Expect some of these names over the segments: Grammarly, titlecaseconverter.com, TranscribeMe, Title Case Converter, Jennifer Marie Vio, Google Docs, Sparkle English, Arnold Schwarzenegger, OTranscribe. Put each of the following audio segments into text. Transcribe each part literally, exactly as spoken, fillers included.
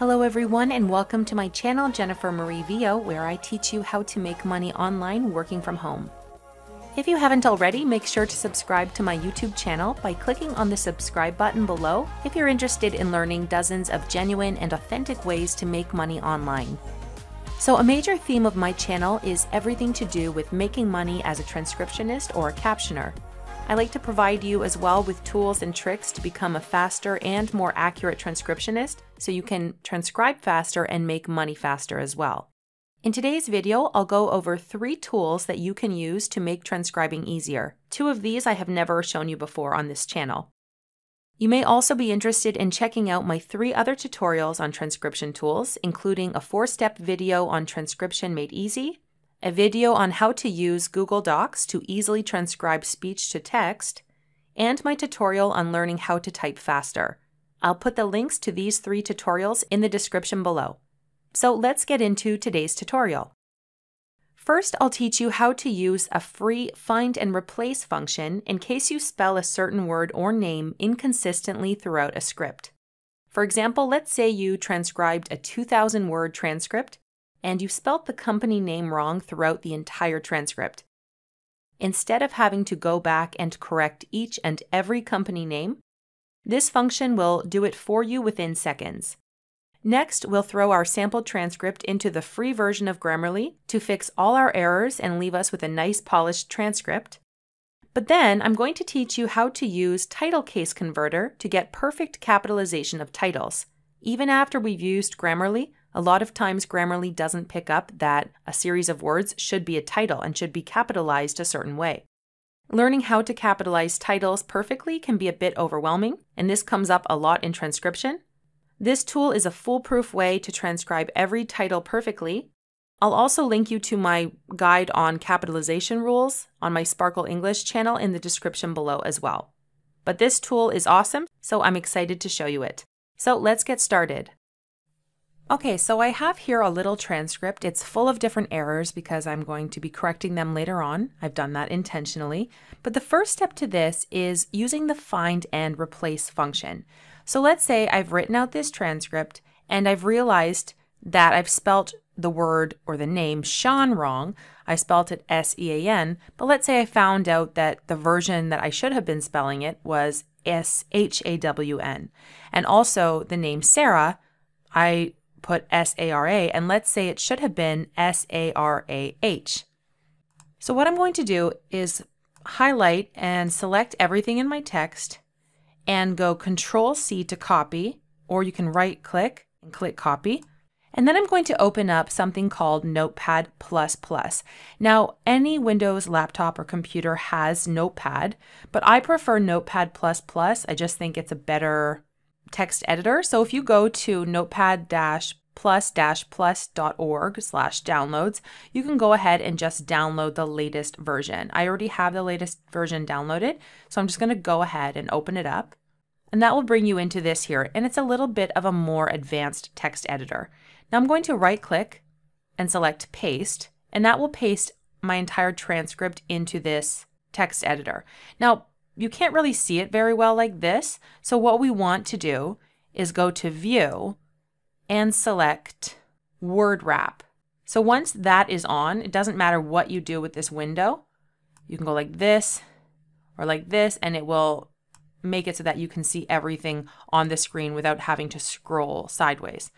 Hello everyone and welcome to my channel, Jennifer Marie Vio, where I teach you how to make money online working from home. If you haven't already, make sure to subscribe to my YouTube channel by clicking on the subscribe button below if you're interested in learning dozens of genuine and authentic ways to make money online. So a major theme of my channel is everything to do with making money as a transcriptionist or a captioner. I like to provide you as well with tools and tricks to become a faster and more accurate transcriptionist so you can transcribe faster and make money faster as well. In today's video, I'll go over three tools that you can use to make transcribing easier. Two of these I have never shown you before on this channel. You may also be interested in checking out my three other tutorials on transcription tools, including a four-step video on transcription made easy, a video on how to use Google Docs to easily transcribe speech to text, and my tutorial on learning how to type faster. I'll put the links to these three tutorials in the description below. So let's get into today's tutorial. First, I'll teach you how to use a free find and replace function in case you spell a certain word or name inconsistently throughout a script. For example, let's say you transcribed a two thousand word transcript and you spelt the company name wrong throughout the entire transcript. Instead of having to go back and correct each and every company name, this function will do it for you within seconds. Next, we'll throw our sample transcript into the free version of Grammarly to fix all our errors and leave us with a nice polished transcript. But then I'm going to teach you how to use Title Case Converter to get perfect capitalization of titles. Even after we've used Grammarly, a lot of times Grammarly doesn't pick up that a series of words should be a title and should be capitalized a certain way. Learning how to capitalize titles perfectly can be a bit overwhelming, and this comes up a lot in transcription. This tool is a foolproof way to transcribe every title perfectly. I'll also link you to my guide on capitalization rules on my Sparkle English channel in the description below as well. But this tool is awesome, so I'm excited to show you it. So let's get started. Okay, so I have here a little transcript. It's full of different errors because I'm going to be correcting them later on. I've done that intentionally. But the first step to this is using the find and replace function. So let's say I've written out this transcript and I've realized that I've spelt the word or the name Sean wrong. I spelt it S E A N, but let's say I found out that the version that I should have been spelling it was S H A W N. And also the name Sarah, I put S A R A, and let's say it should have been S A R A H. So what I'm going to do is highlight and select everything in my text and go control C to copy, or you can right click and click copy. And then I'm going to open up something called Notepad plus plus. Now, any Windows laptop or computer has Notepad, but I prefer Notepad plus plus. I just think it's a better text editor. So if you go to notepad plus plus dot org slash downloads, you can go ahead and just download the latest version. I already have the latest version downloaded, so I'm just going to go ahead and open it up. And that will bring you into this here, and it's a little bit of a more advanced text editor. Now I'm going to right click and select paste, and that will paste my entire transcript into this text editor. Now, you can't really see it very well like this, so what we want to do is go to view and select word wrap. So once that is on, it doesn't matter what you do with this window. You can go like this or like this, and it will make it so that you can see everything on the screen without having to scroll sideways.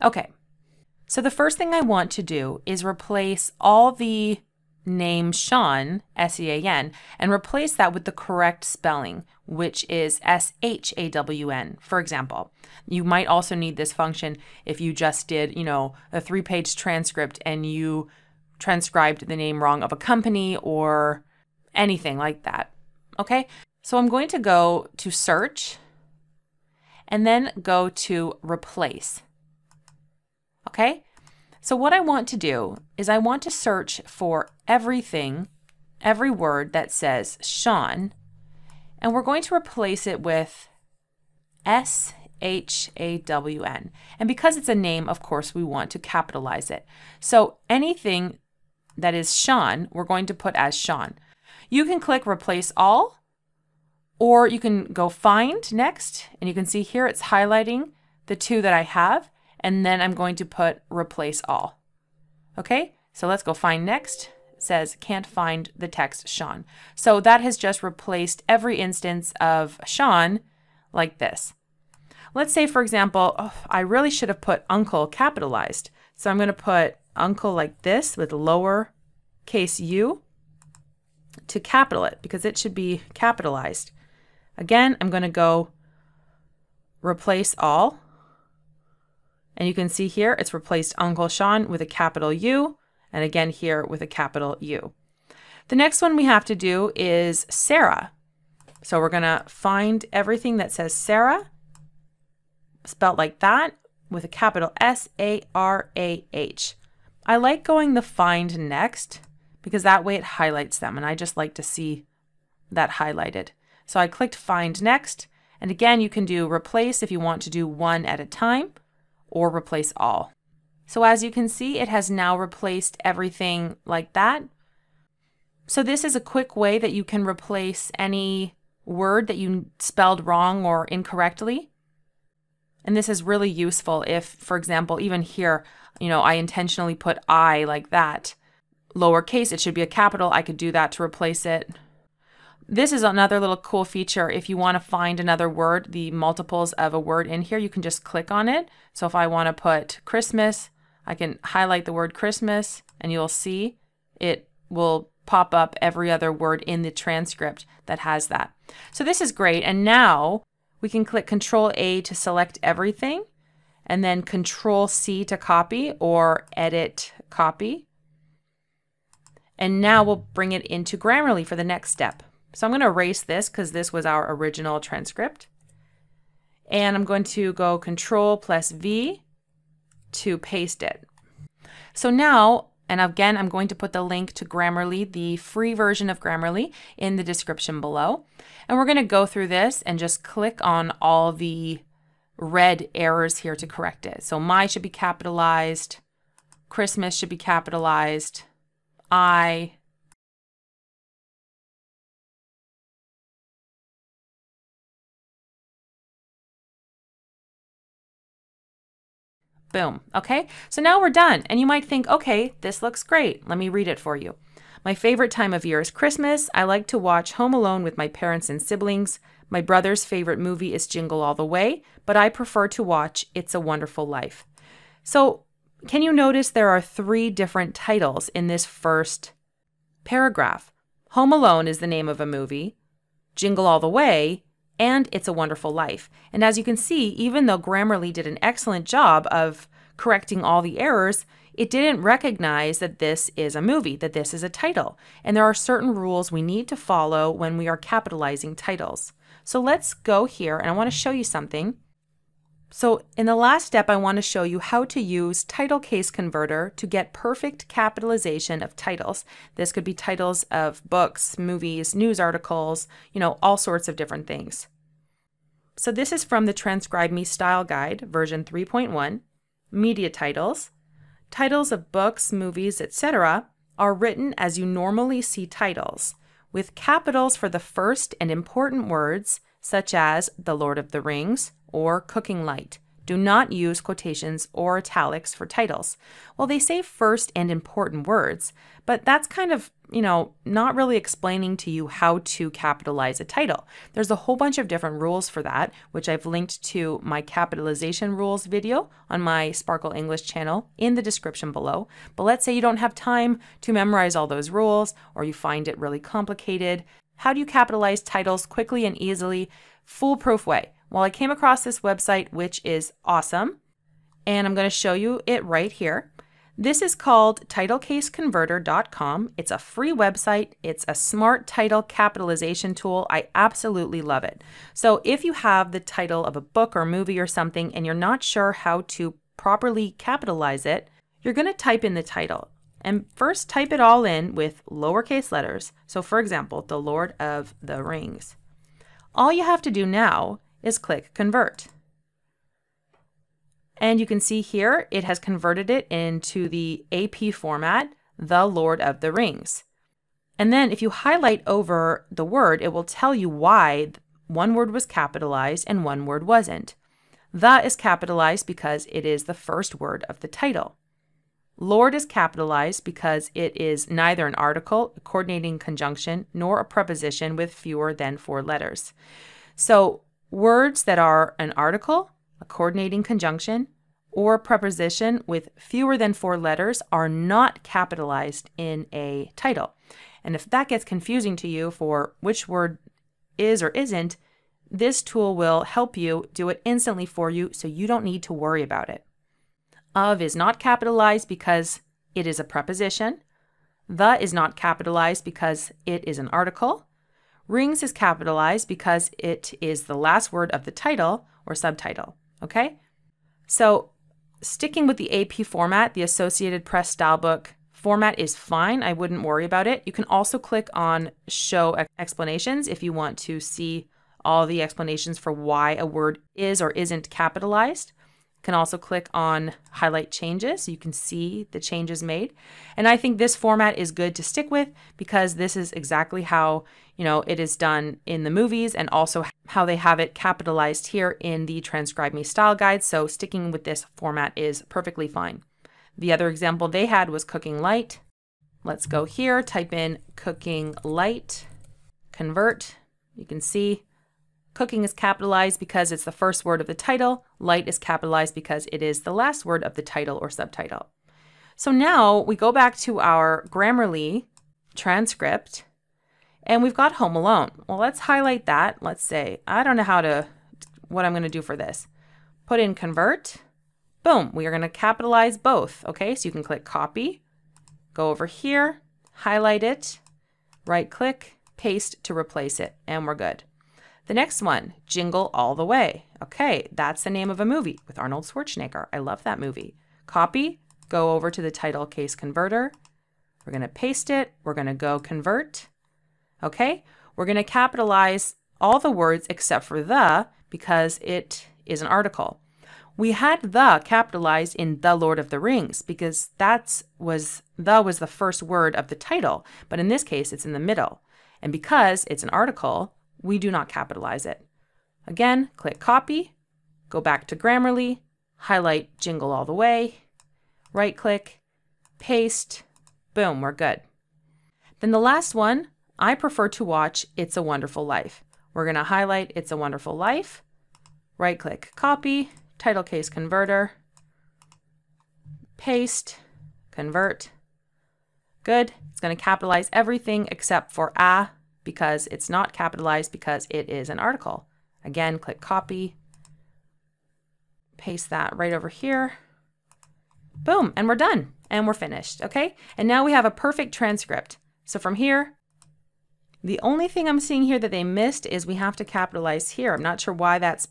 Okay, so the first thing I want to do is replace all the name Sean, S E A N, and replace that with the correct spelling, which is S H A W N, for example. You might also need this function if you just did, you know, a three-page transcript and you transcribed the name wrong of a company or anything like that, okay? So I'm going to go to search and then go to replace, okay? So what I want to do is I want to search for everything, every word that says Sean, and we're going to replace it with S H A W N. And because it's a name, of course, we want to capitalize it. So anything that is Sean, we're going to put as Sean. You can click replace all, or you can go find next, and you can see here it's highlighting the two that I have, and then I'm going to put replace all. Okay, so let's go find next. It says can't find the text Sean. So that has just replaced every instance of Sean like this. Let's say, for example, oh, I really should have put uncle capitalized. So I'm going to put uncle like this with lower case u to capital it because it should be capitalized. Again, I'm going to go replace all. And you can see here it's replaced Uncle Sean with a capital U, and again here with a capital U. The next one we have to do is Sarah. So we're going to find everything that says Sarah, spelled like that, with a capital S A R A H. I like going the find next because that way it highlights them, and I just like to see that highlighted. So I clicked find next, and again you can do replace if you want to do one at a time, or replace all. So as you can see, it has now replaced everything like that. So this is a quick way that you can replace any word that you spelled wrong or incorrectly. And this is really useful if, for example, even here, you know, I intentionally put I like that, lowercase, it should be a capital. I could do that to replace it. This is another little cool feature. If you want to find another word, the multiples of a word in here, you can just click on it. So if I want to put Christmas, I can highlight the word Christmas, and you'll see it will pop up every other word in the transcript that has that. So this is great. And now we can click Control A to select everything, and then Control C to copy or edit copy. And now we'll bring it into Grammarly for the next step. So I'm going to erase this because this was our original transcript. And I'm going to go Control plus V to paste it. So now, and again, I'm going to put the link to Grammarly, the free version of Grammarly, in the description below. And we're going to go through this and just click on all the red errors here to correct it. So my should be capitalized, Christmas should be capitalized, I, boom. Okay, so now we're done. And you might think, okay, this looks great. Let me read it for you. My favorite time of year is Christmas. I like to watch Home Alone with my parents and siblings. My brother's favorite movie is Jingle All the Way, but I prefer to watch It's a Wonderful Life. So can you notice there are three different titles in this first paragraph? Home Alone is the name of a movie, Jingle All the Way, and It's a Wonderful Life. And as you can see, even though Grammarly did an excellent job of correcting all the errors, it didn't recognize that this is a movie, that this is a title. And there are certain rules we need to follow when we are capitalizing titles. So let's go here, and I want to show you something. So in the last step, I want to show you how to use Title Case Converter to get perfect capitalization of titles. This could be titles of books, movies, news articles, you know, all sorts of different things. So this is from the TranscribeMe Style Guide, version three point one. Media titles. Titles of books, movies, et cetera are written as you normally see titles, with capitals for the first and important words, such as The Lord of the Rings, or Cooking Light. Do not use quotations or italics for titles. Well, they say first and important words, but that's kind of, you know, not really explaining to you how to capitalize a title. There's a whole bunch of different rules for that, which I've linked to my capitalization rules video on my Sparkle English channel in the description below. But let's say you don't have time to memorize all those rules, or you find it really complicated. How do you capitalize titles quickly and easily, foolproof way? Well, I came across this website, which is awesome, and I'm going to show you it right here. This is called title case converter dot com. It's a free website. It's a smart title capitalization tool. I absolutely love it. So if you have the title of a book or movie or something and you're not sure how to properly capitalize it, you're going to type in the title. And first type it all in with lowercase letters. So for example, The Lord of the Rings. All you have to do now is click Convert. And you can see here it has converted it into the A P format, The Lord of the Rings. And then if you highlight over the word, it will tell you why one word was capitalized and one word wasn't. The is capitalized because it is the first word of the title. Lord is capitalized because it is neither an article, a coordinating conjunction, nor a preposition with fewer than four letters. So words that are an article, a coordinating conjunction, or a preposition with fewer than four letters are not capitalized in a title. And if that gets confusing to you for which word is or isn't, this tool will help you do it instantly for you, so you don't need to worry about it. Of is not capitalized because it is a preposition. The is not capitalized because it is an article. Rings is capitalized because it is the last word of the title or subtitle. Okay? So sticking with the A P format, the Associated Press Stylebook format is fine. I wouldn't worry about it. You can also click on Show Explanations if you want to see all the explanations for why a word is or isn't capitalized. You can also click on Highlight Changes so you can see the changes made. And I think this format is good to stick with because this is exactly how, you know, it is done in the movies and also how they have it capitalized here in the TranscribeMe style guide. So sticking with this format is perfectly fine. The other example they had was Cooking Light. Let's go here, type in Cooking Light, convert. You can see cooking is capitalized because it's the first word of the title. Light is capitalized because it is the last word of the title or subtitle. So now we go back to our Grammarly transcript and we've got Home Alone. Well, let's highlight that. Let's say, I don't know how to, what I'm going to do for this. Put in convert. Boom. We are going to capitalize both. Okay. So you can click copy, go over here, highlight it, right click, paste to replace it. And we're good. The next one, Jingle All the Way. Okay, that's the name of a movie with Arnold Schwarzenegger. I love that movie. Copy, go over to the Title Case Converter. We're going to paste it. We're going to go convert. Okay, we're going to capitalize all the words except for the because it is an article. We had the capitalized in The Lord of the Rings because that's was the was the first word of the title. But in this case, it's in the middle. And because it's an article, we do not capitalize it. Again, click copy, go back to Grammarly, highlight Jingle All the Way, right click, paste, boom, we're good. Then the last one, I prefer to watch It's a Wonderful Life. We're gonna highlight It's a Wonderful Life, right click, copy, Title Case Converter, paste, convert, good. It's gonna capitalize everything except for a, because it's not capitalized because it is an article. Again, click copy, paste that right over here. Boom, and we're done, and we're finished, okay? And now we have a perfect transcript. So from here, the only thing I'm seeing here that they missed is we have to capitalize here. I'm not sure why that's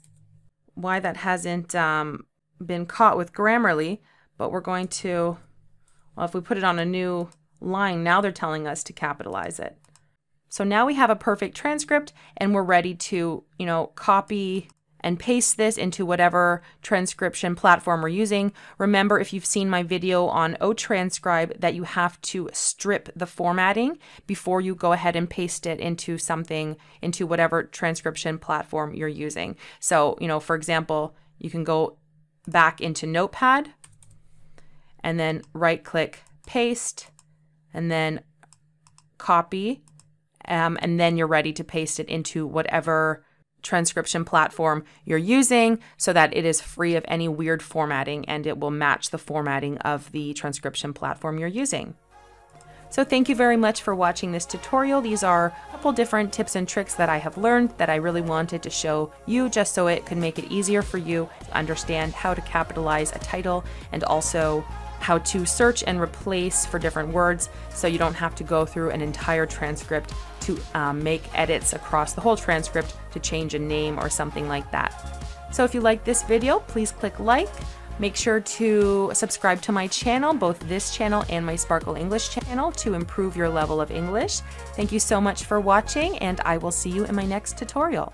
why that hasn't um, been caught with Grammarly, but we're going to, well, if we put it on a new line, now they're telling us to capitalize it. So now we have a perfect transcript and we're ready to, you know, copy and paste this into whatever transcription platform we're using. Remember, if you've seen my video on OTranscribe, that you have to strip the formatting before you go ahead and paste it into something, into whatever transcription platform you're using. So, you know, for example, you can go back into Notepad and then right click, paste, and then copy. Um, and then you're ready to paste it into whatever transcription platform you're using so that it is free of any weird formatting and it will match the formatting of the transcription platform you're using. So thank you very much for watching this tutorial. These are a couple different tips and tricks that I have learned that I really wanted to show you just so it could make it easier for you to understand how to capitalize a title and also how to search and replace for different words so you don't have to go through an entire transcript to um, make edits across the whole transcript to change a name or something like that. So if you like this video, please click like. Make sure to subscribe to my channel, both this channel and my Sparkle English channel, to improve your level of English. Thank you so much for watching, and I will see you in my next tutorial.